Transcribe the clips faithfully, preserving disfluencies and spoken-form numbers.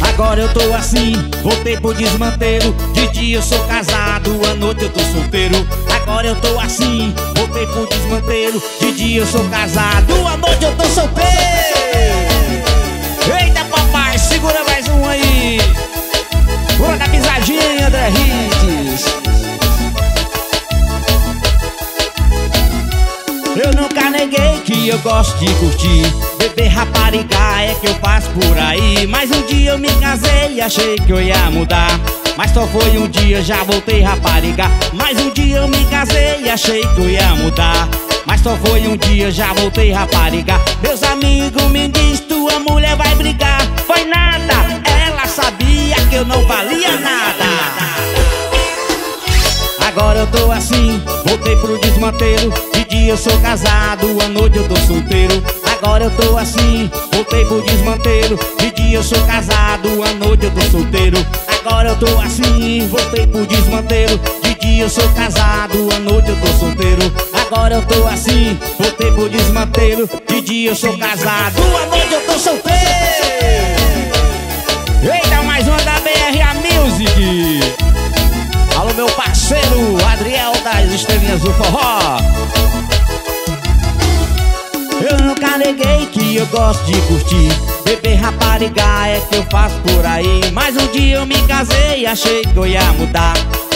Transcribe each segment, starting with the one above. Agora eu tô assim, voltei pro desmantelo. De dia eu sou casado, à noite eu tô solteiro. Agora eu tô assim, voltei pro desmantelo. De dia eu sou casado, à noite eu tô solteiro. Eita papai, segura mais um aí. Coroa da Pisadinha, André Hitch. Eu nunca neguei que eu gosto de curtir, beber, raparigar é que eu faço por aí. Mas um dia eu me casei e achei que eu ia mudar, mas só foi um dia, já voltei raparigar. Mas um dia eu me casei e achei que eu ia mudar, mas só foi um dia, já voltei raparigar. Meus amigos me diz, tua mulher vai brigar. Foi nada, ela sabia que eu não valia nada. Agora eu tô assim, voltei pro desmantelo. De dia eu sou casado, à noite eu tô solteiro. Agora eu tô assim, voltei pro desmantelo. De dia eu sou casado, à noite eu tô solteiro. Agora eu tô assim, voltei pro desmantelo. De dia eu sou casado, à noite eu tô solteiro. Agora eu tô assim, voltei pro desmantelo. De dia eu sou casado, à noite eu tô solteiro. Eita, mais uma da B R Music. Alô meu parceiro, Adriel das Estrelinhas do Forró. Eu nunca neguei que eu gosto de curtir, beber, raparigar é que eu faço por aí. Mas um dia eu me casei e achei que eu ia mudar,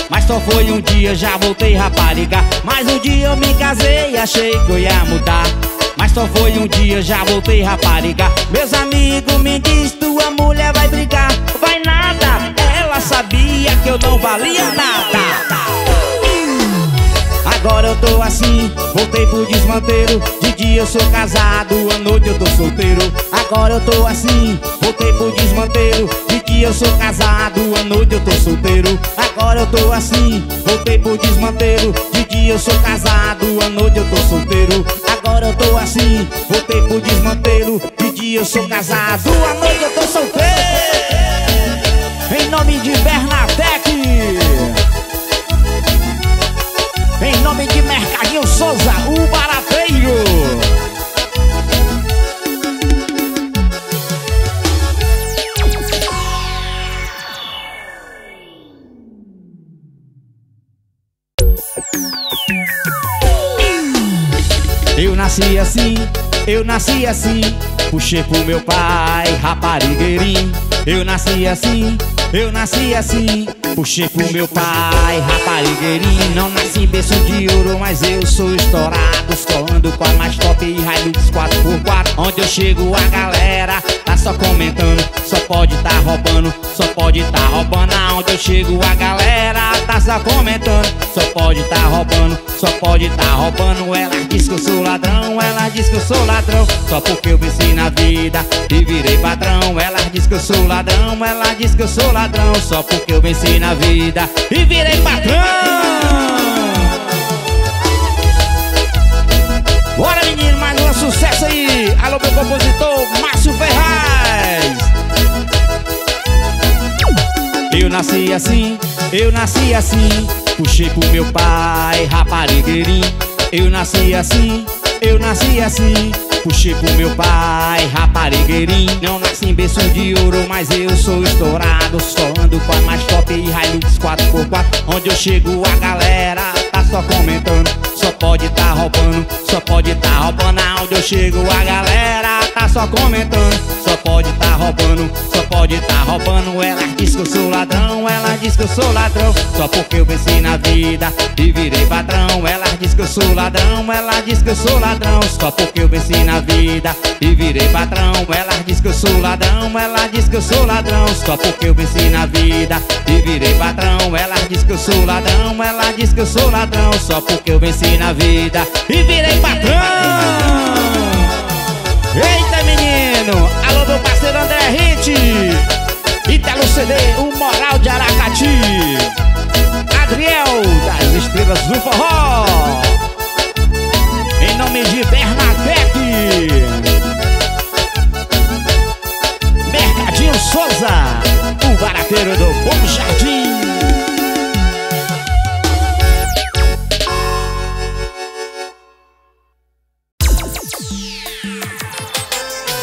mas só foi um dia, já voltei raparigar. Mas um dia eu me casei e achei que eu ia mudar, mas só foi um dia, já voltei raparigar. Meus amigos me diz, tua mulher vai brigar. Vai nada, ela sabia que eu não valia nada. Agora eu tô assim, voltei pro desmantelo. De dia eu sou casado, à noite eu tô solteiro. Agora eu tô assim, voltei pro desmantelo. De dia eu sou casado, à noite eu tô solteiro. Agora eu tô assim, voltei pro desmantelo. De dia eu sou casado, à noite eu tô solteiro. Agora eu tô assim, voltei pro desmantelo. De dia eu sou casado, à noite eu tô solteiro. Em nome de Bernatec, em nome de Mercadinho Souza, o barateiro. Eu nasci assim, eu nasci assim, puxei pro meu pai, raparigueirinho. Eu nasci assim, eu nasci assim, puxei pro meu pai, raparigueirinho. Não nasci berço de ouro, mas eu sou estourado, escolando com a mais top e Hilux quatro por quatro. Onde eu chego a galera tá só comentando, só pode tá roubando, só pode tá roubando. Aonde eu chego a galera tá só comentando, só pode tá roubando, só pode tá roubando. Ela diz que eu sou ladrão, ela diz que eu sou ladrão, só porque eu venci na vida e virei padrão. Ela diz que eu sou ladrão, ela diz que eu sou ladrão, só porque eu venci na vida e virei patrão. Bora menino, mais um sucesso aí. Alô meu compositor Márcio Ferraz. Eu nasci assim, eu nasci assim, puxei pro meu pai, raparigueirinho. Eu nasci assim, eu nasci assim, puxei pro meu pai, raparigueirinho. Não nasci em berço de ouro, mas eu sou estourado, só ando com a mais top e Hilux quatro por quatro. Onde eu chego a galera tá só comentando, só pode tá roubando, só pode tá roubando. Onde eu chego a galera tá só comentando, só pode tá roubando, só pode tá roubando. Ela diz que eu sou ladrão, ela diz que eu sou ladrão, só porque eu venci na vida e virei padrão. Ela diz que eu sou ladrão, ela diz que eu sou ladrão, só porque eu venci na vida e virei patrão. Ela diz que eu sou ladrão, ela diz que eu sou ladrão, só porque eu venci na vida e virei patrão. Ela diz que eu sou ladrão, ela diz que eu sou ladrão, só porque eu venci na vida e virei patrão. Eita menino, alô meu parceiro André Ritchie, Italo Cves, o Moral de Aracati, Adriel das Estrelas do Forró, em nome de Bernatec, Mercadinho Souza, o barateiro do Bom Jardim.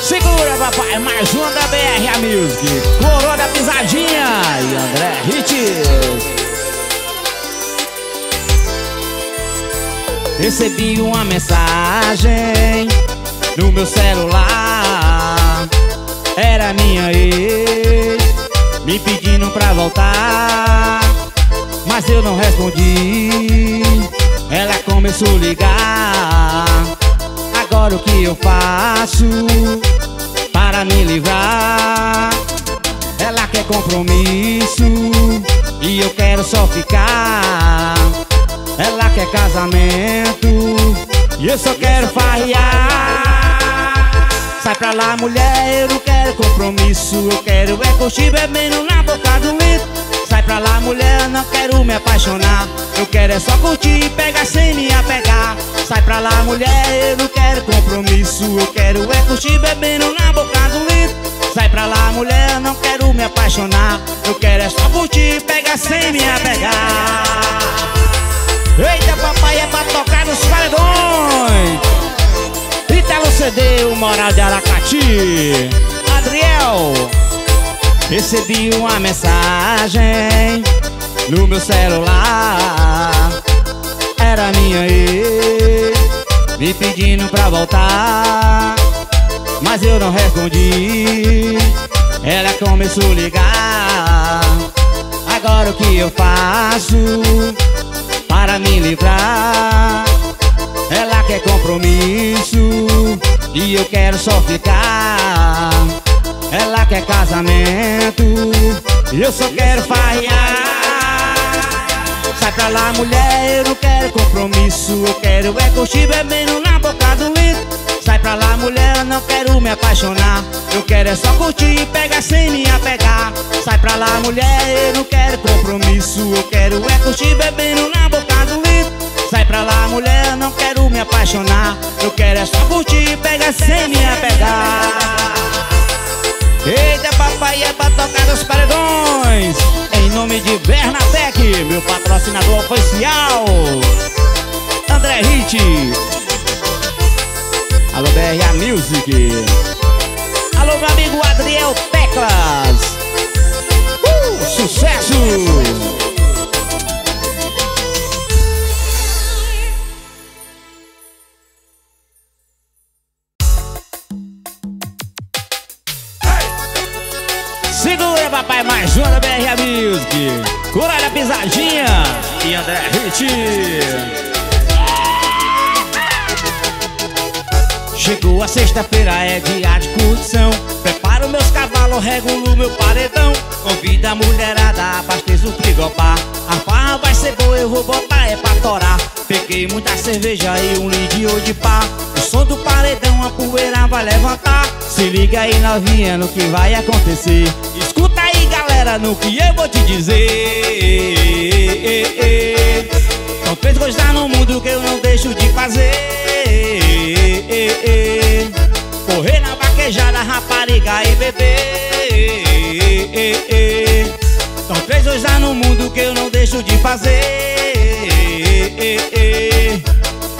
Segura, papai, mais uma da B R Music, Coroa da Pisadinha e André Hitch. Recebi uma mensagem no meu celular, era minha ex me pedindo pra voltar, mas eu não respondi. Ela começou a ligar. Agora o que eu faço para me livrar? Ela quer compromisso e eu quero só ficar. Ela quer casamento e eu só quero farrear. Sai pra lá, mulher, eu não quero compromisso. Eu quero é curtir bebendo na boca do litro. Sai pra lá, mulher, não quero me apaixonar. Eu quero é só curtir e pegar sem me apegar. Sai pra lá, mulher, eu não quero compromisso. Eu quero é curtir bebendo na boca do litro. Sai pra lá, mulher, não quero me apaixonar. Eu quero é só curtir e pegar sem me apegar. Eita, papai, é pra tocar nos paredões. Italo C D, o Moral de Aracati. Adriel. Recebi uma mensagem no meu celular, era minha ex me pedindo pra voltar, mas eu não respondi. Ela começou a ligar. Agora o que eu faço para me livrar? Ela quer compromisso e eu quero só ficar. Ela quer casamento e eu só quero farrear. Sai pra lá, mulher, eu não quero compromisso. Eu quero é curtir bebendo na boca do litro. Sai pra lá, mulher, eu não quero me apaixonar. Eu quero é só curtir e pegar sem me apegar. Sai pra lá, mulher, eu não quero compromisso. Eu quero é curtir bebendo na boca do litro. Sai pra lá, mulher, eu não quero me apaixonar. Eu quero é só curtir e pegar sem me apegar. Eita, papai, é pra tocar nos paredões. Em nome de Bernatec, meu patrocinador oficial, André Rich. Alô, B R Music. Alô, meu amigo Adriel Teclas. uh, Sucesso. Segura, papai, mais uma da B R Music, Coroa da Pisadinha e André Ritchie. Chegou a sexta-feira, é dia de curtição. Preparo meus cavalos, regulo meu paredão. Convida a mulherada, abasteço o frigobar. A farra vai ser boa, eu vou botar é pra torar. Peguei muita cerveja e um lidio de pá. O som do paredão, a poeira vai levantar. Se liga aí, novinha, no que vai acontecer. Escuta aí, galera, no que eu vou te dizer. São três coisas no mundo que eu não deixo de fazer: correr na vaquejada, rapariga e beber. São três coisas no mundo que eu não deixo de fazer: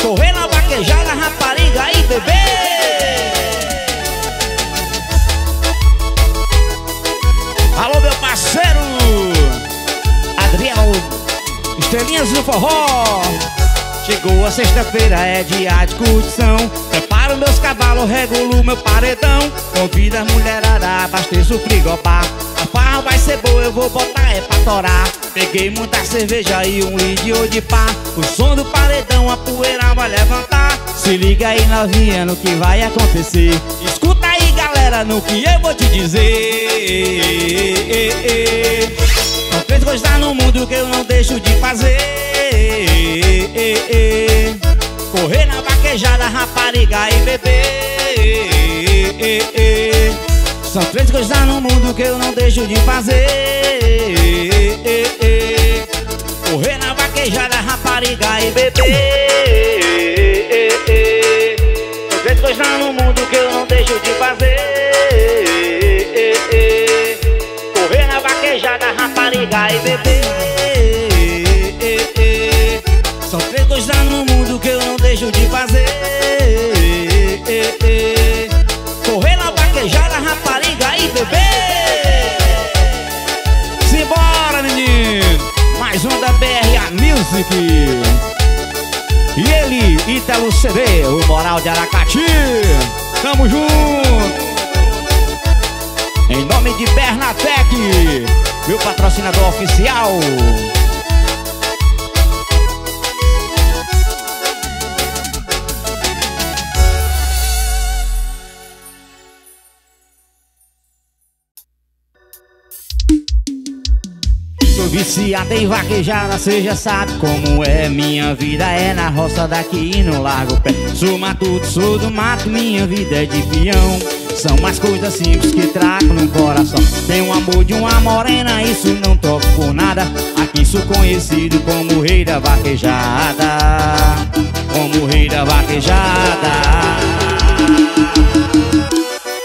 correr na vaquejada, rapariga e beber. Alô, meu parceiro Adriel Estrelinhas do Forró. Chegou a sexta-feira, é dia de curtição. Preparo meus cavalos, regulo meu paredão. Convida a mulherada, abasteço o frigobar. A farra vai ser boa, eu vou botar é pra torar. Peguei muita cerveja e um lidio de pá. O som do paredão, a poeira vai levantar. Se liga aí, novinha, no que vai acontecer. Escuta aí, galera, no que eu vou te dizer. São três coisas no mundo que eu não deixo de fazer: correr na vaquejada, rapariga e beber. São três coisas no mundo que eu não deixo de fazer: correr na vaquejada, rapariga e beber. São três coisas no mundo que eu não deixo de fazer: correr na vaquejada, rapariga e beber. São três coisas no mundo que eu não deixo de fazer: correr na vaquejada. gaguejar a rapariga aí, bebê. Simbora, menino. Mais um da B R Music. E ele, Italo Cves, o Moral de Aracati. Tamo junto. Em nome de Bernatec, meu patrocinador oficial. Viciada em vaquejada, cê já sabe como é. Minha vida é na roça daqui e no largo pé. Sou matuto, sou do mato, minha vida é de peão. São as coisas simples que trago no coração. Tenho amor de uma morena, isso não troco por nada. Aqui sou conhecido como o rei da vaquejada. Como o rei da vaquejada.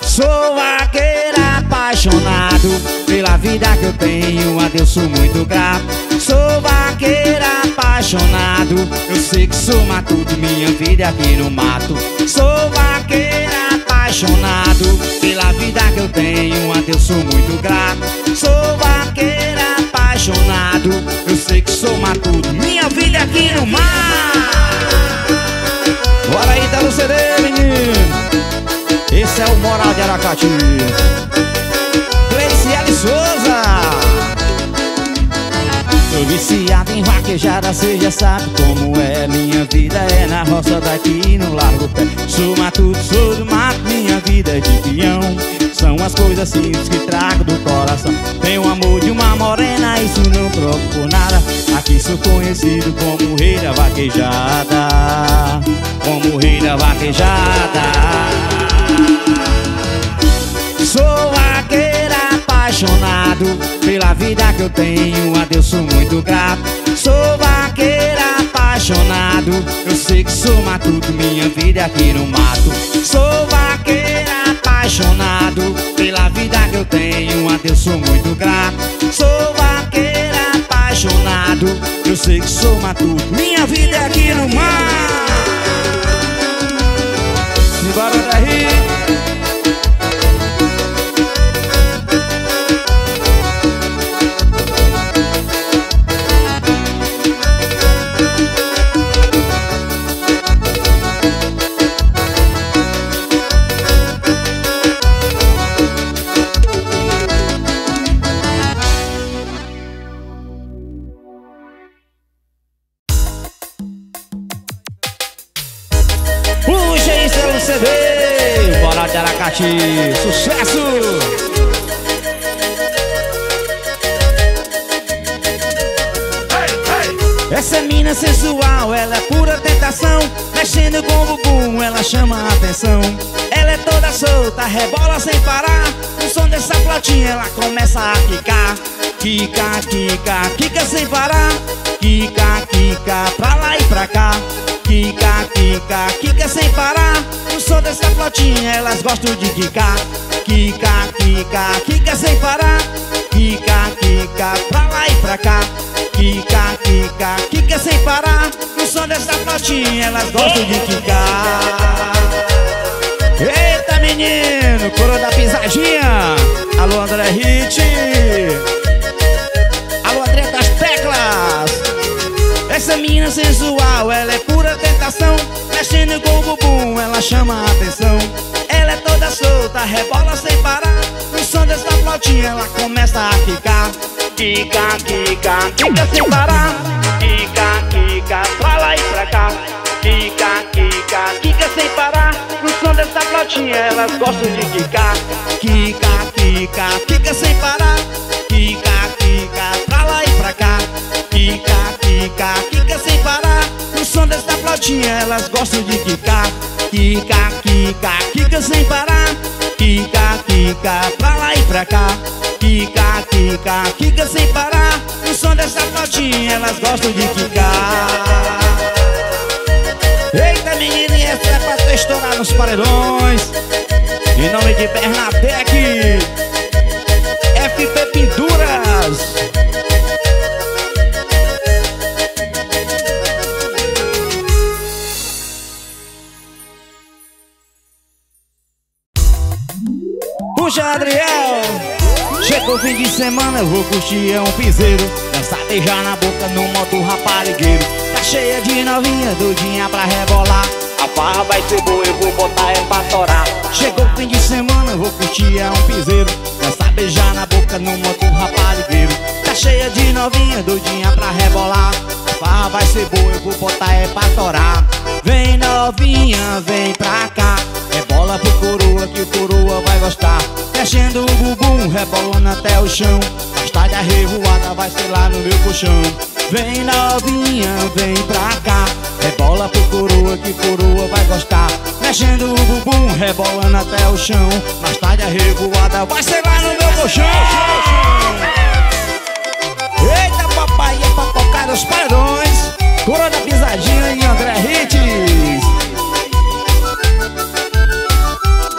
Sou vaqueira apaixonado. Pela vida que eu tenho, a Deus sou muito grato. Sou vaqueiro apaixonado. Eu sei que sou matuto, minha vida aqui no mato. Sou vaqueiro apaixonado. Pela vida que eu tenho, a Deus sou muito grato. Sou vaqueiro apaixonado. Eu sei que sou matuto, minha vida aqui no mato. Bora aí, tá no C D, menino. Esse é o Moral de Aracati. Sou viciado em vaquejada, cê já sabe como é. Minha vida é na roça daqui no largo pé. Sou matuto, sou do mato, minha vida é de peão. São as coisas simples que trago do coração. Tenho amor de uma morena, isso não troco por nada. Aqui sou conhecido como o rei da vaquejada. Como o rei da vaquejada. Sou vaqueira apaixonado, pela vida que eu tenho, a Deus sou muito grato. Sou vaqueiro apaixonado, eu sei que sou matuto, minha vida aqui no mato. Sou vaqueiro apaixonado, pela vida que eu tenho, a Deus sou muito grato. Sou vaqueiro apaixonado, eu sei que sou matuto, minha vida aqui no mato. Simbora, André Hitch. Sucesso! Hey, hey. Essa mina sensual, ela é pura tentação. Mexendo com o bumbum, ela chama a atenção. Ela é toda solta, rebola sem parar. No som dessa flotinha, ela começa a quicar. Quica, quica, quica sem parar. Quica, quica, pra lá e pra cá. Quica, quica, quica sem parar. No som dessa flotinha, elas gostam de quicar. Quica, quica, quica sem parar. Quica, quica, pra lá e pra cá. Quica, quica, quica sem parar. No som dessa flotinha, elas gostam de quicar. Eita, menino, Coroa da Pisadinha. Alô, André Rich. Alô, Adriel das Teclas. Essa mina sensual, ela é pura tentação. Mexendo com o bumbum, ela chama a atenção. Ela é toda solta, rebola sem parar. No som dessa flotinha, ela começa a quicar. Quica, quica, quica sem parar. Quica, quica, pra lá e pra cá. Quica, quica, quica sem parar. No som dessa flotinha, elas gostam de quicar. Quica, quica, quica sem parar. Quica, quica, pra lá e pra cá. Quica, quica, quica sem parar. No som dessa flotinha, elas gostam de quicar. Quica, quica, quica sem parar. Quica, quica, pra lá e pra cá. Quica, quica, quica sem parar. No som dessa flotinha, elas gostam de quicar. Eita, menina, e essa é pra tu estourar nos paredões. Em nome de Bernatec, F P. Pinturas. Woo! Puxa, Adriel. Chegou o fim de semana, eu vou curtir é um piseiro. Dançar, beijar na boca no modo raparigueiro. Tá cheia de novinha, doidinha pra rebolar. A farra vai ser boa, eu vou botar é pra torar. Chegou o fim de semana, eu vou curtir é um piseiro. Dançar, beijar na boca no modo raparigueiro. Tá cheia de novinha, doidinha pra rebolar. A farra vai ser boa, eu vou botar é pra torar. Vem novinha, vem pra cá. Rebola pro coroa que o coroa vai gostar. Mexendo o bumbum, rebolando até o chão. A estádia revoada vai ser lá no meu colchão. Vem novinha, vem pra cá. Rebola pro coroa que coroa vai gostar. Mexendo o bumbum, rebolando até o chão. A estádia revoada vai ser lá no meu colchão. Eita papai, é pra tocar os paredões. Coroa da Pisadinha e André Hitch.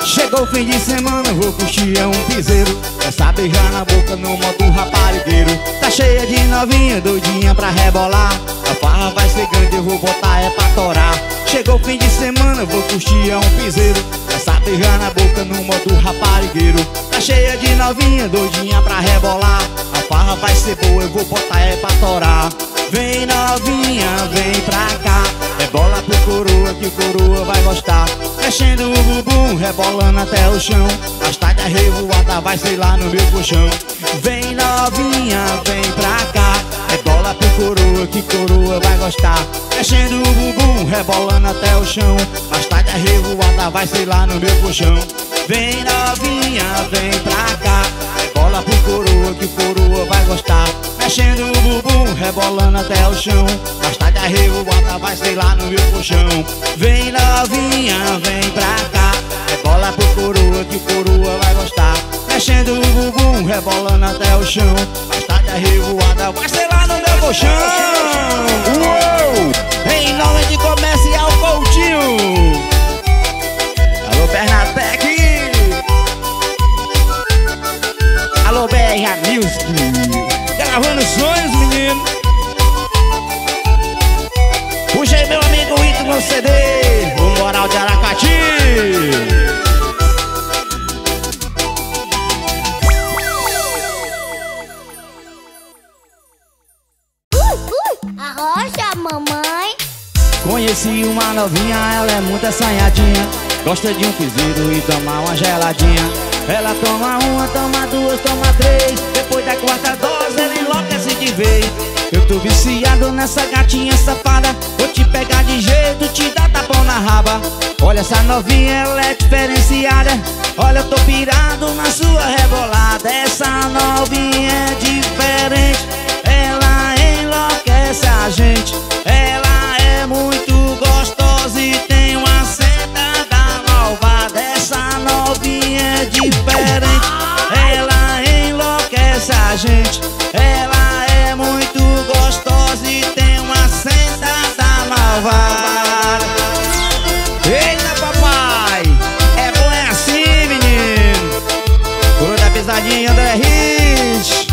Chegou o fim de semana, vou curtir é um piseiro. Essa beijar na boca no modo raparigueiro. Tá cheia de novinha, doidinha pra rebolar. A farra vai ser grande, eu vou botar é pra torar. Chegou o fim de semana, vou curtir é um piseiro. Essa beijar na boca no modo raparigueiro. Tá cheia de novinha, doidinha pra rebolar. A farra vai ser boa, eu vou botar é pra torar. Vem novinha, vem pra cá. Rebola pro coroa que o coroa vai gostar. Mexendo o bumbum, rebolando até o chão. A estádia revoada vai ser lá no meu colchão. Vem novinha, vem pra cá. Rebola pro coroa que coroa vai gostar. Mexendo o bumbum, rebolando até o chão. A estádia revoada vai ser lá no meu colchão. Vem novinha, vem pra cá. Rebola pro coroa que coroa vai gostar. Mexendo o bumbum, rebolando até o chão. A estádia revoada vai ser lá no meu colchão. Vem novinha, vem pra cá. Rebola pro coroa que coroa vai gostar. Mexendo o bumbum, rebolando até o chão. A estádia revoada vai ser lá no meu colchão. Uou! Em nome de Comercial Coutinho. Alô, Bernatec. Alô, B R Music. Gravando sonhos, menino. Puxa aí, meu amigo Italo C D. O Moral de Aracati. Uh, uh, arrocha, mamãe. Conheci uma novinha, ela é muito assanhadinha. Gosta de um cozido e tomar uma geladinha. Ela toma uma, toma duas, toma três. Depois da quarta dose ela enlouquece de vez. Eu tô viciado nessa gatinha safada. Vou te pegar de jeito, te dar tapão na raba. Olha essa novinha, ela é diferenciada. Olha, eu tô pirado na sua rebolada. Essa novinha é diferente. Ela enlouquece a gente. Ela é muito gostosa e tem uma seta da malvada. Essa novinha é diferente, ela enlouquece a gente. Ela é muito gostosa e tem uma sentada malvada. Eita papai, é bom é assim, menino. Coroa da Pisadinha, André Rich.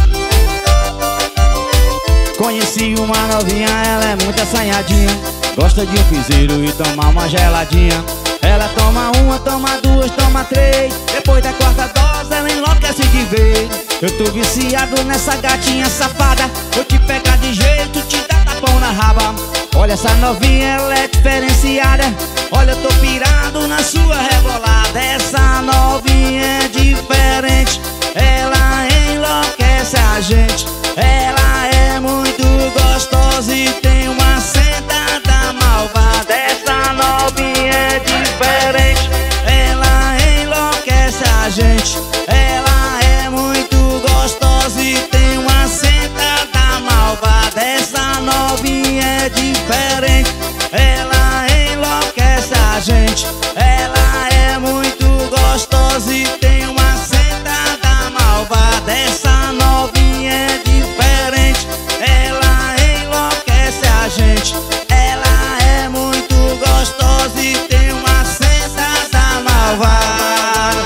Conheci uma novinha, ela é muito assanhadinha. Gosta de um piseiro e tomar uma geladinha. Ela toma uma, toma duas, toma três. Depois da quarta dose ela enlouquece de vez. Eu tô viciado nessa gatinha safada. Vou te pegar de jeito, te dar tapão na raba. Olha essa novinha, ela é diferenciada. Olha, eu tô pirado na sua rebolada. Essa novinha é diferente. Ela enlouquece a gente. Ela é muito gostosa e tem uma sentada malvada. Essa novinha é diferente. Ela enlouquece a gente. Ela é muito gostosa e tem uma sentada malvada. Essa novinha é diferente. Ela enlouquece a gente. Ela é muito gostosa e tem uma sentada malvada. Essa novinha é diferente. Ela enlouquece a gente. Ela é muito gostosa e tem uma sentada malvada.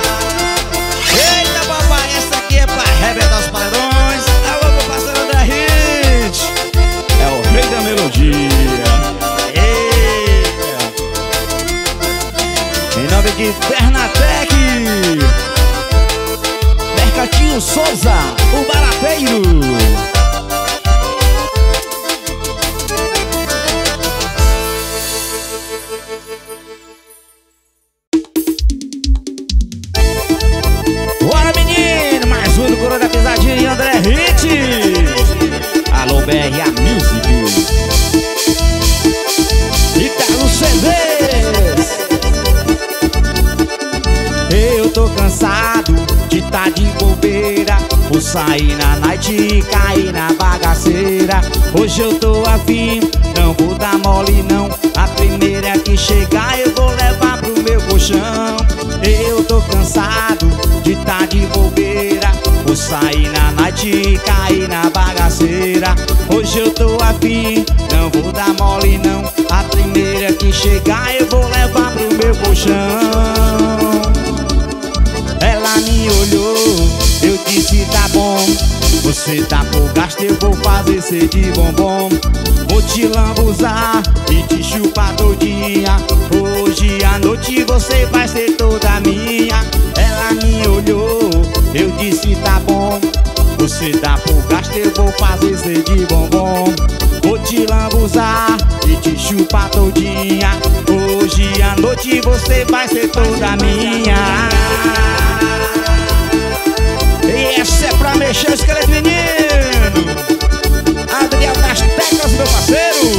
Eita papai, essa aqui é pra arrebentar os paredões. Alô, meu parceiro André Hitch. É o rei da melodia. Eita. Em nome de Bernatec. Souza, o barateiro. Bora, menino, mais um do Coroa da Pisadinha e André Hitch. Alô, B R Music. Italo Cves. Eu tô cansado de tá de bobeira, vou sair na night e cair na bagaceira. Hoje eu tô afim, não vou dar mole não. A primeira que chegar eu vou levar pro meu colchão. Eu tô cansado de tá de bobeira, vou sair na night e cair na bagaceira. Hoje eu tô afim, não vou dar mole não. A primeira que chegar eu vou levar pro meu colchão. Ela me olhou, eu disse tá bom. Você tá por gasto, eu vou fazer cê de bombom. Vou te lambuzar e te chupar todinha. Hoje à noite você vai ser toda minha. Ela me olhou, eu disse tá bom. Você tá por gasto, eu vou fazer cê de bombom. Vou te lambuzar e te chupar todinha. Hoje à noite você vai ser toda minha. Essa é pra mexer o esqueleto, menino. Adriel das Peças, meu parceiro.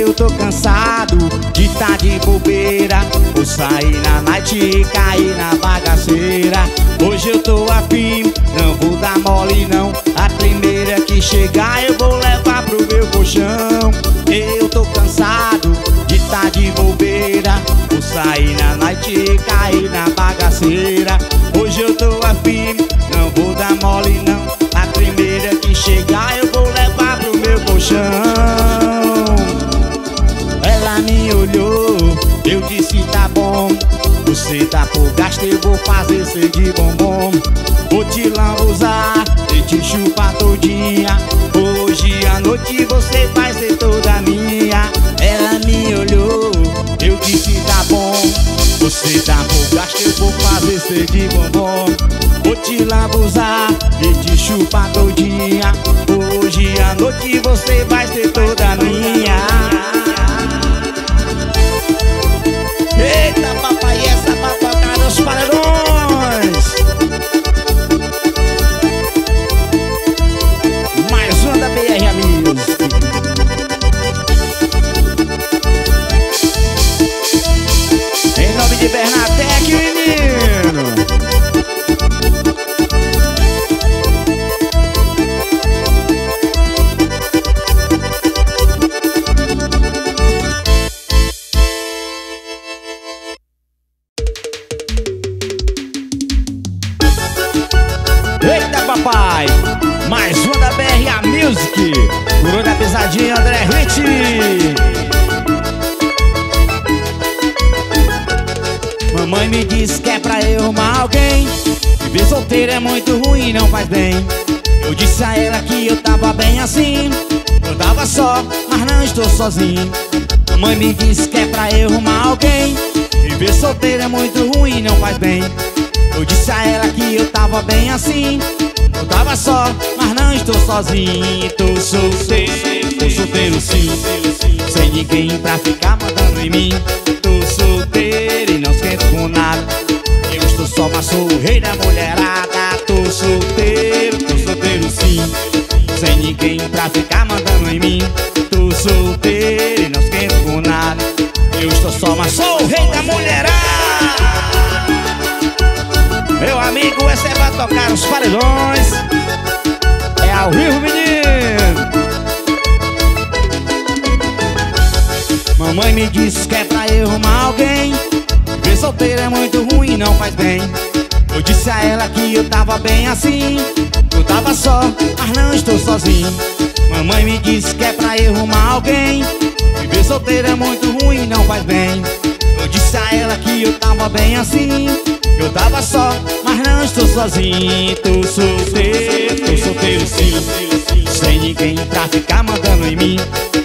Eu tô cansado de tá de bobeira, vou sair na night e cair na bagaceira. Hoje eu tô afim, não vou dar mole não. A primeira que chegar eu vou levar pro meu colchão. Eu tô cansado de tá de bobeira, vou sair na night e cair na bagaceira. Hoje eu tô afim, não vou dar mole não. A primeira que chegar eu vou levar pro meu colchão. Ela me olhou, eu disse tá bom. Você tá por gasto, eu vou fazer cê de bombom. Vou te lambuzar e te chupar todinha. Hoje à noite você vai ser toda minha. Ela me olhou, eu disse tá bom. Você tá por gasto, eu vou fazer cê de bombom. Vou te lambuzar e te chupar todinha. Hoje à noite você vai ser toda minha. Eita, papai, essa papacada nos paredões. Mais uma da B R, amigos. Em nome de Bernatec, menino. Coroa da Pisadinha, André Ritchie. Mamãe me disse que é pra eu amar alguém. Viver solteiro é muito ruim, não faz bem. Eu disse a ela que eu tava bem assim. Eu tava só, mas não estou sozinho. Mamãe me disse que é pra eu amar alguém. Viver solteiro é muito ruim, não faz bem. Eu disse a ela que eu tava bem assim. Eu tava só, mas não estou sozinho. Tô solteiro, tô solteiro sim. Sem ninguém pra ficar mandando em mim. Tô solteiro e não esquento com nada. Eu estou só, mas sou o rei da mulherada. Tô solteiro, tô solteiro sim. Sem ninguém pra ficar mandando em mim. Tô solteiro e não esquento com nada. Eu estou só, mas sou o rei da mulherada. Meu amigo, essa é pra tocar os paredões. É ao vivo, menino. Mamãe me disse que é pra eu arrumar alguém. Ver solteiro é muito ruim, não faz bem. Eu disse a ela que eu tava bem assim. Eu tava só, mas não estou sozinho. Mamãe me disse que é pra eu arrumar alguém. Ver solteiro é muito ruim, não faz bem. Eu disse a ela que eu tava bem assim. Eu tava só, mas não estou sozinho. Tô solteiro, tô solteiro sim. Sem ninguém pra ficar mandando em mim.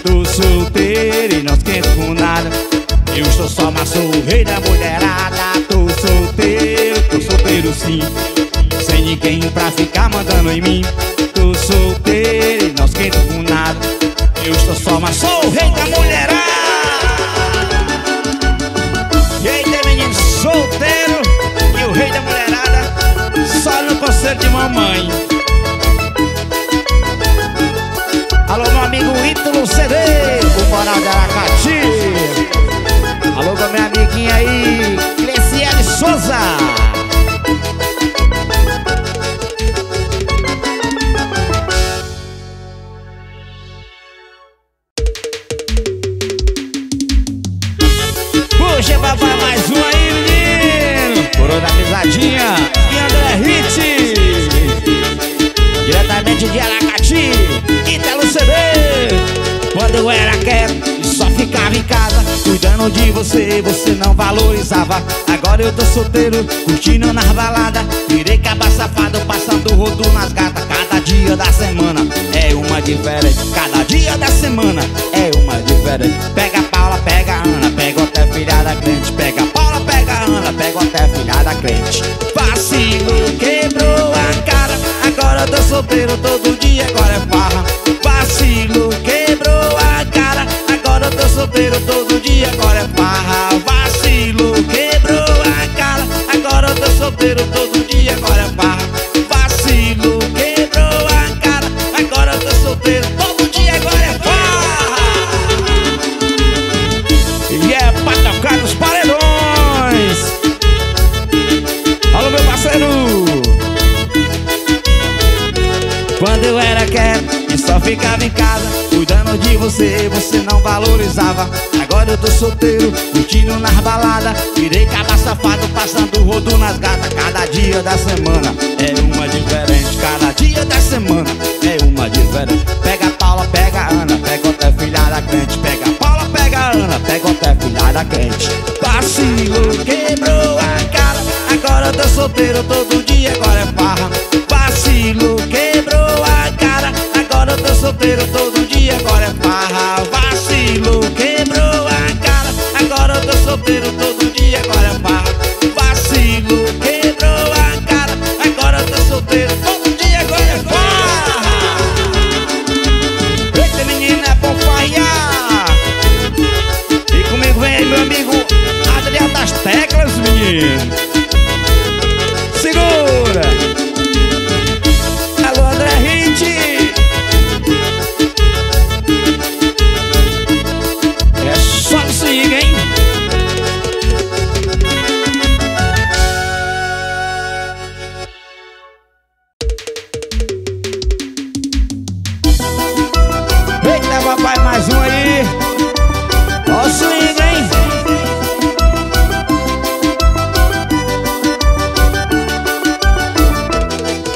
Tô solteiro e não esquento com nada. Eu sou só, mas sou o rei da mulherada. Tô solteiro, tô solteiro sim, sem ninguém pra ficar mandando em mim. Tô solteiro e não esquento com nada. Eu sou só, mas sou o rei da mulherada. Eita, menino solteiro e o rei da mulherada, só no conselho de mamãe. Alô, meu amigo Italo Cves, o Moral de Aracati. Alô, minha amiguinha aí, Ceciele Souza. Puxa, papai, mais uma aí, menino. Coroa da Pisadinha e André Hitch, diretamente de Aracati, Italo C V. Quando eu era quieto, só ficava em casa, cuidando de você, você não valorizava. Agora eu tô solteiro, curtindo nas baladas, virei caba safado, passando rodo nas gatas. Cada dia da semana é uma diferente, cada dia da semana é uma diferente. Pega a Paula, pega a Ana, pega até filhada crente. Pega a Paula, pega a Ana, pega até filhada crente. Vacilo quebrou a cara, agora eu tô solteiro, todo dia agora é farra. Vacilo quebrou a cara, agora eu tô solteiro, todo dia agora é farra. Vacilo quebrou a cara, agora eu tô solteiro, todo dia agora é farra. Vacilo quebrou a cara, agora eu tô solteiro, todo dia agora é farra. E é pra tocar nos paredões. Alô, meu parceiro. Quando eu era quieto e só ficava em casa, cuidando de você, você não valorizava. Agora eu tô solteiro, curtindo nas baladas, virei caba safado, passando rodo nas gatas. Cada dia da semana é uma diferente, cada dia da semana é uma diferente. Pega a Paula, pega a Ana, pega até filhada crente. Pega a Paula, pega a Ana, pega até filhada crente. Vacilo quebrou a cara, agora eu tô solteiro, todo dia agora é farra. Vacilo quebrou a cara, agora eu tô solteiro, todo dia agora é farra. Vacilo quebrou a cara, agora eu tô solteiro, todo dia agora é farra. Vacilo quebrou a cara, agora eu tô solteiro, todo dia agora é farra. Eita, menina, é bom farrear. E comigo vem meu amigo Adriel das Teclas, menino. Segura!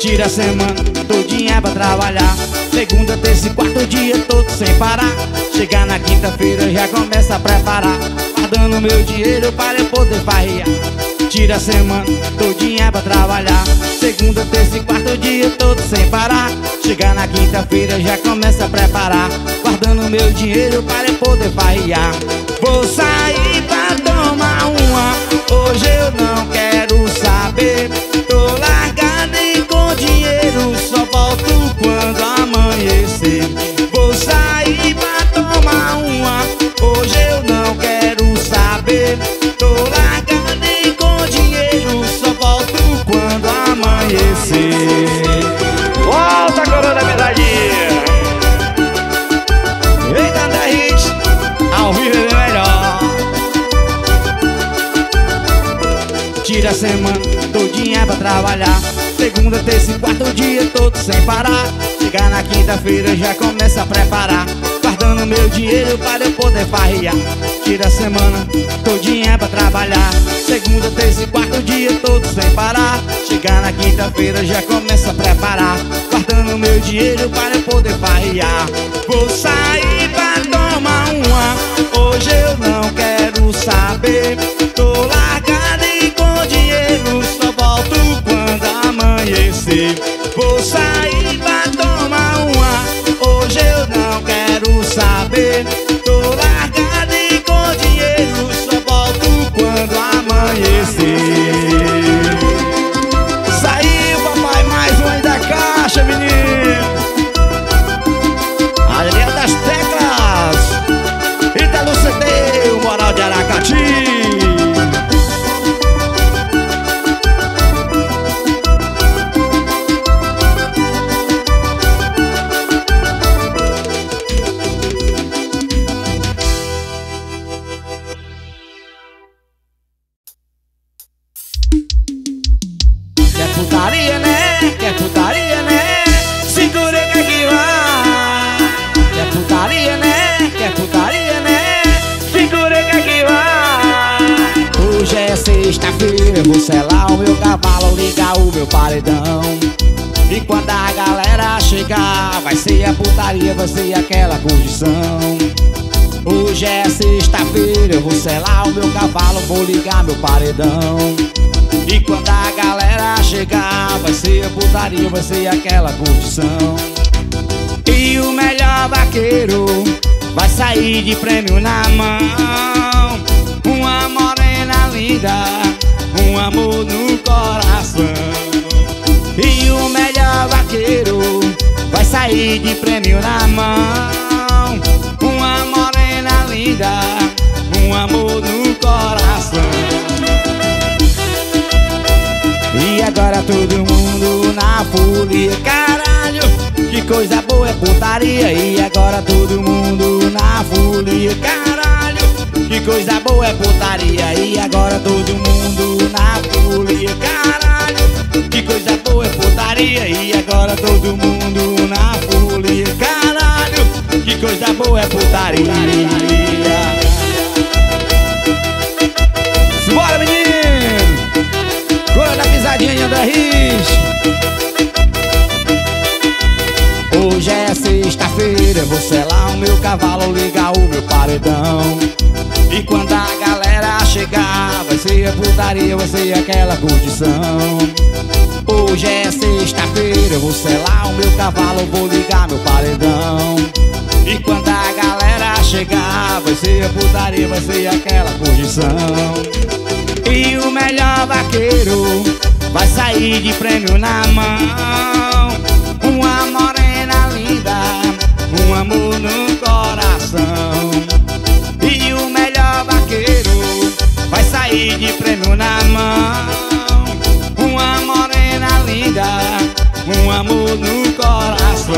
Tira a semana todinha pra trabalhar, segunda, terça e quarto dia todo sem parar. Chegar na quinta-feira já começa a preparar, guardando meu dinheiro para eu poder farrear. Tira a semana todinha pra trabalhar, segunda, terça e quarto dia todo sem parar. Chegar na quinta-feira já começa a preparar, guardando meu dinheiro para eu poder farrear. Vou sair pra tomar uma, hoje eu não quero saber. Tô largado e com dinheiro, só volto quando amanhecer. Vou sair pra tomar uma, hoje eu não quero saber. Tô largado e com dinheiro, só volto quando amanhecer. Volta, Coroa da Pisadinha. Eita, André Hitch, ao vivo é melhor. Tira a semana todinha pra trabalhar, segunda, terça e quarto dia todo sem parar. Chegar na quinta-feira já começa a preparar, guardando meu dinheiro para eu poder farrear. Tira a semana todinha pra trabalhar, segunda, terça e quarto dia todo sem parar. Chegar na quinta-feira já começa a preparar, guardando meu dinheiro para eu poder farrear. Vou sair pra tomar uma, hoje eu não quero saber. Tô largado e com dinheiro, só volto quando amanhecer. Vou sair pra tomar uma, hoje eu não quero saber. Tô largado e com dinheiro, só putaria, né? Quer putaria, né? Segura que aqui vai. Quer putaria, né? Quer putaria, né? Segura que aqui vai. Hoje é sexta-feira, eu vou selar o meu cavalo, ligar o meu paredão. E quando a galera chegar, vai ser a putaria, vai ser aquela condição. Hoje é sexta-feira, eu vou selar o meu cavalo, vou ligar meu paredão. E quando a galera chegar, vai ser a putaria, vai ser aquela condição. E o melhor vaqueiro vai sair de prêmio na mão. Uma morena linda, um amor no coração. E o melhor vaqueiro vai sair de prêmio na mão. Uma morena linda, um amor no coração. E agora todo mundo na folia, caralho, que coisa boa é putaria. E agora todo mundo na folia, caralho, que coisa boa é putaria. E agora todo mundo na folia, caralho, que coisa boa é putaria. E agora todo mundo na folia, caralho, que coisa boa é putaria. Bora, menino! Coroa da Pisadinha, André Rich. Hoje é sexta-feira, eu vou selar o meu cavalo, ligar o meu paredão. E quando a galera chegar, vai ser a putaria, vai ser aquela condição. Hoje é sexta-feira, eu vou selar o meu cavalo, vou ligar meu paredão. E quando a galera chegar, vai ser a putaria, vai ser aquela condição. E o melhor vaqueiro vai sair de prêmio na mão. Uma morena linda, um amor no coração. E o melhor vaqueiro vai sair de prêmio na mão. Uma morena linda, um amor no coração.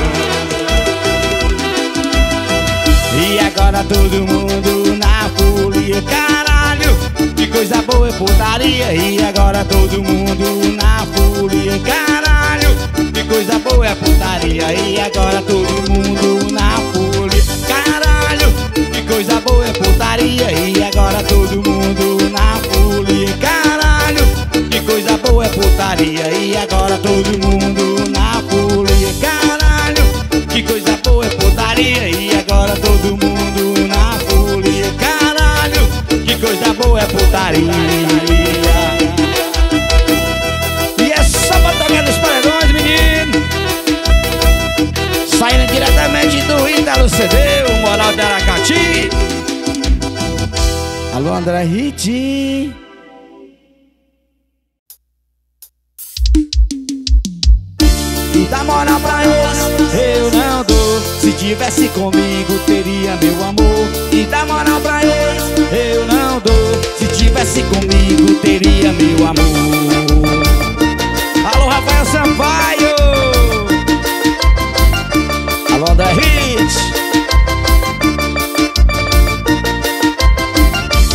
E agora todo mundo na folia, caralho, que coisa boa é putaria. E agora todo mundo na folia, caralho, que coisa boa é putaria. E agora todo mundo na folia, caralho, que coisa boa é putaria. E agora todo mundo na folia, caralho, que coisa boa é putaria. E agora todo mundo na folia, caralho, que coisa boa é putaria. E agora todo mundo na folia, caralho, que coisa boa é putaria. E é só botar aqui nos paredões, menino. Saindo diretamente do Italo Cves, o Moral de Aracati. Alô, André Hitch. E dá moral pra eles, eu não dou. Se tivesse comigo, teria meu amor. E dá moral pra eles, eu não dou. Se tivesse comigo, teria meu amor. Alô, Rafael Sampaio. Alô, André Hitch.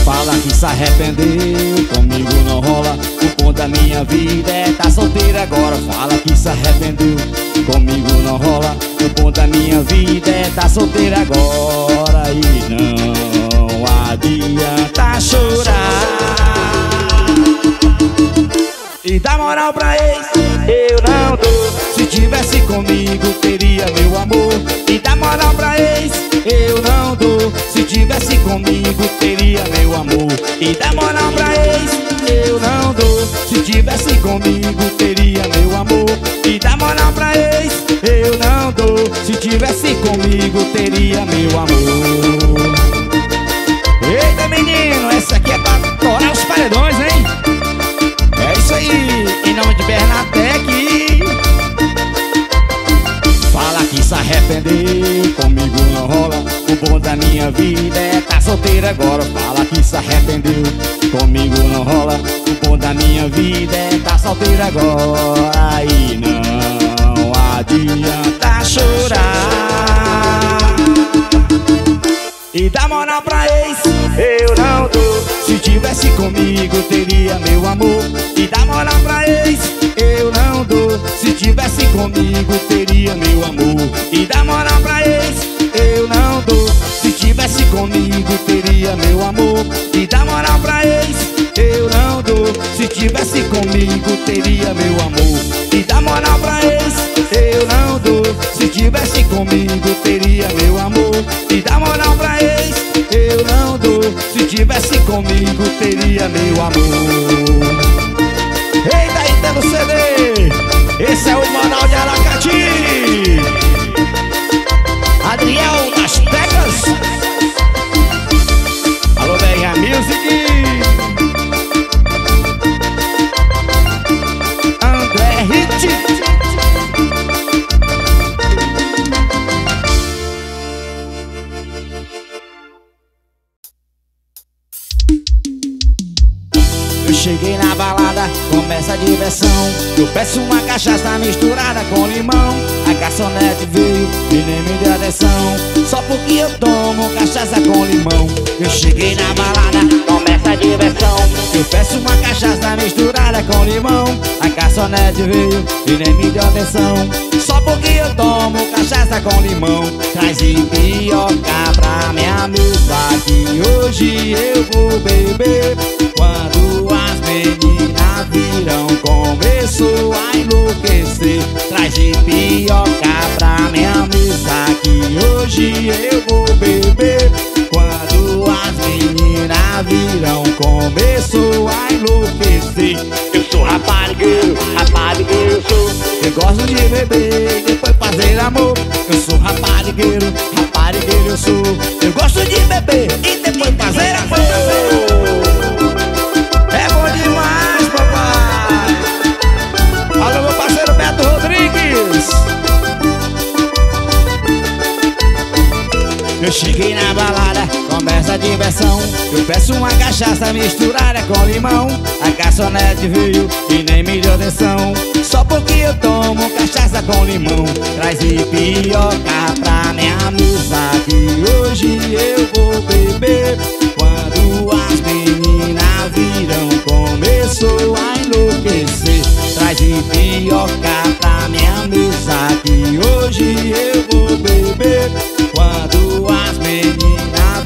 Fala que se arrependeu, comigo não rola. O ponto da minha vida é tá solteira agora. Fala que se arrependeu, comigo não rola. O ponto da minha vida é tá solteira agora. E não adianta chorar. E dá moral pra ex, eu não dou. Se tivesse comigo, teria meu amor. E dá moral pra ex, eu não dou. Se tivesse comigo, teria meu amor. E dá moral pra ex, eu não dou. Se tivesse comigo, teria meu amor. E dá moral pra ex, eu não dou. Se tivesse comigo, teria meu amor. Eita, menino, essa aqui é pra torar os paredões, hein? É isso aí, em nome de Bernatec. Fala que se arrependeu, comigo não rola. O bom da minha vida é tá solteira agora. Fala que se arrependeu, comigo não rola. O bom da minha vida é tá solteira agora. E não adianta chorar. E dá moral pra ex, eu não dou. Se tivesse comigo, teria meu amor. E dá moral pra ex, eu não dou. Se tivesse comigo, teria meu amor. E dá moral pra eles, eu não dou. Se tivesse comigo, teria meu amor. E dá moral pra eles, eu não dou. Se tivesse comigo, teria meu amor. E dá moral pra eles, eu não dou. Se tivesse comigo, teria meu amor. E dá moral pra eles, eu não dou. Se tivesse comigo, teria meu amor. Eita, Italo C V, esse é o Moral de Aracati, Adriel das Peças. Alô, B R Music, André Hitch. Eu cheguei na balada, começa a diversão. Eu peço uma cachaça misturada com limão. A garçonete veio e nem me deu atenção, só porque eu tomo cachaça com limão. Eu cheguei na balada, começa a diversão. Eu peço uma cachaça misturada com limão. A garçonete veio e nem me deu atenção, só porque eu tomo cachaça com limão. Traz ipioca pra minha mesa, que hoje eu vou beber. Quando as meninas viram, começou a enlouquecer. Traz ipioca pra minha mesa, que hoje eu vou beber. Quando as meninas viram, começou a enlouquecer. Eu sou raparigueiro, raparigueiro eu sou. Eu gosto de beber e depois fazer amor. Eu sou raparigueiro, raparigueiro eu sou. Eu gosto de beber e depois fazer amor. Eu cheguei na balada, começa a diversão. Eu peço uma cachaça misturada com limão. A garçonete veio e nem me deu atenção, só porque eu tomo cachaça com limão. Traz ipioca pra minha mesa, que hoje eu vou beber. Quando as meninas viram, começou a enlouquecer. Traz ipioca pra minha mesa, que hoje eu vou beber. Quando as meninas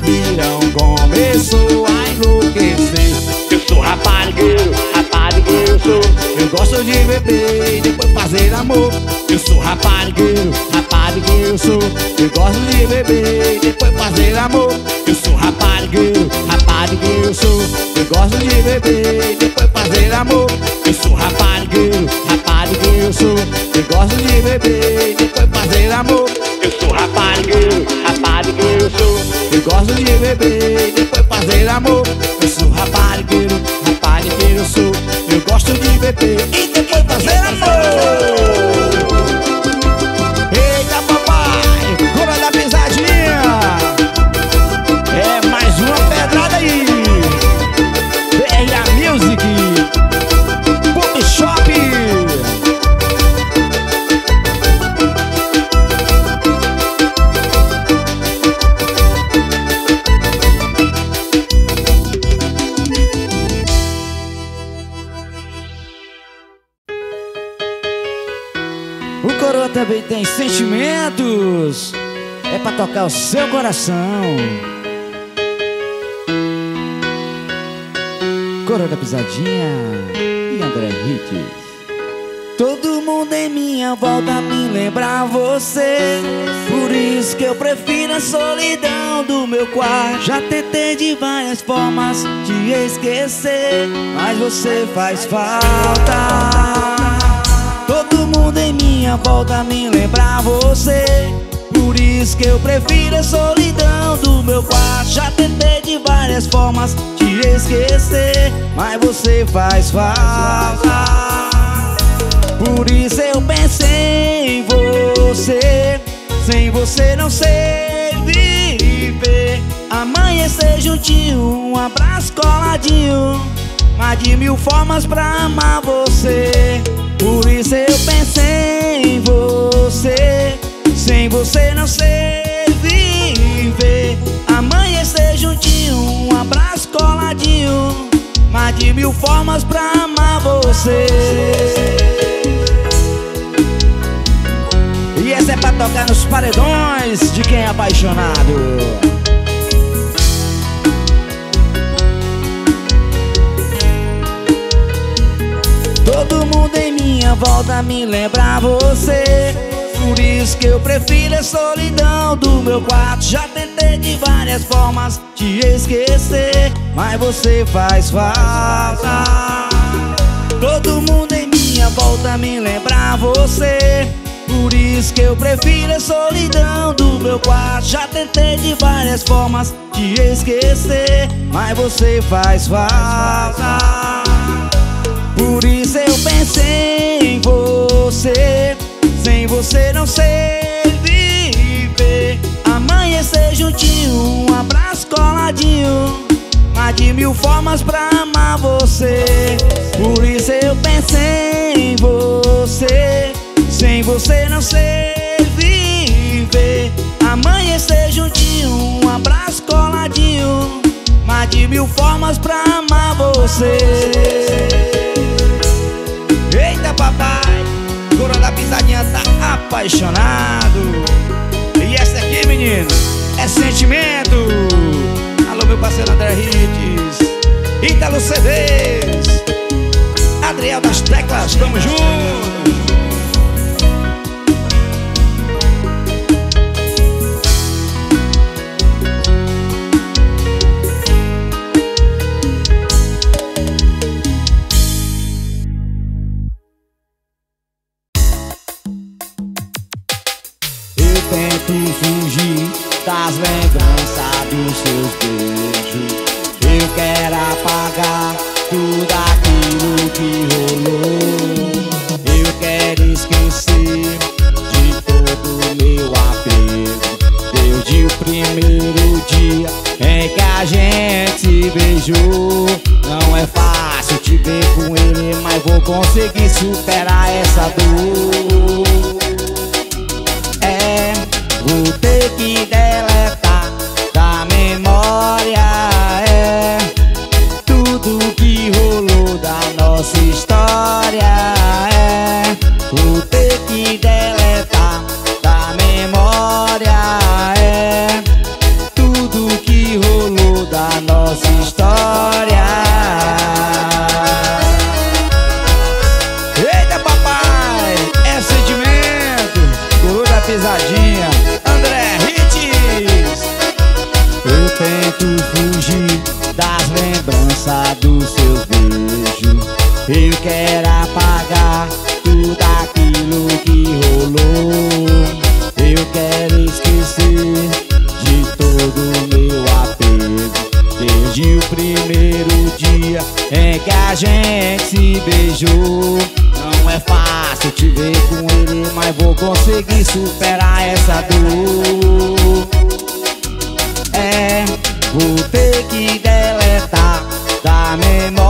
viram, começou a enlouquecer. Eu sou raparigueiro, raparigueiro eu sou. Eu gosto de beber e depois fazer amor. Eu sou raparigueiro, raparigueiro eu sou. Eu gosto de beber e depois fazer amor. Eu sou raparigueiro, raparigueiro eu sou. Eu gosto de beber e depois fazer amor. Eu sou raparigueiro, raparigueiro eu sou. Eu gosto de beber e depois fazer amor. Eu sou raparigueiro, raparigueiro eu sou. Eu gosto de beber e depois fazer amor. Eu sou raparigueiro, raparigueiro eu sou. Eu gosto de beber e depois fazer amor. Eita, papai, Coroa da Pisadinha. É mais uma pedrada aí. B R Music, ponto shopping. Também tem sentimentos, é pra tocar o seu coração. Coroa da Pisadinha e André Hitch. Todo mundo em minha volta me lembra você, por isso que eu prefiro a solidão do meu quarto. Já tentei de várias formas te esquecer, mas você faz falta. Todo mundo em minha volta me lembra você, por isso que eu prefiro a solidão do meu quarto. Já tentei de várias formas te esquecer, mas você faz falta. Por isso eu pensei em você, sem você não sei viver. Amanhecer juntinho, um abraço coladinho, mais de mil formas pra amar você. Por isso eu pensei em você, sem você não sei viver. Amanhecer juntinho, um abraço coladinho, mais de mil formas pra amar você. tocar nos paredões de quem é apaixonado. Todo mundo em minha volta me lembra você. Por isso que eu prefiro a solidão do meu quarto. Já tentei de várias formas te esquecer, mas você faz falta. Todo mundo em minha volta me lembra você. Por isso que eu prefiro a solidão do meu quarto. Já tentei de várias formas te esquecer, mas você faz falta. Por isso eu pensei em você. Sem você não sei viver. Amanhecer juntinho, um abraço coladinho, mais de mil formas pra amar você. Por isso eu pensei em você. Sem você não sei viver. Amanhecer juntinho, um abraço coladinho, mais de mil formas pra amar você. Eita papai, Coroa da Pisadinha tá apaixonado. E essa aqui, menino, é sentimento. Alô, meu parceiro André Hitch, Italo Cves, Adriel das Teclas, tamo junto. Fugir das lembranças dos seus beijos. Eu quero apagar tudo aquilo que rolou. Eu quero esquecer de todo meu apego, desde o primeiro dia em que a gente se beijou. Não é fácil te ver com ele, mas vou conseguir superar essa dor. Vou ter que deletar da memória é tudo que rolou da nossa história é. Vou ter que deletar da memória é tudo que rolou da nossa história. Eita papai, é sentimento, Coroa da Pisadinha. Tento fugir das lembranças dos seus beijos. Eu quero apagar tudo aquilo que rolou. Eu quero esquecer de todo meu apego, desde o primeiro dia em que a gente se beijou. Não é fácil te ver com ele, mas vou conseguir superar essa dor. É, vou ter que deletar da memória.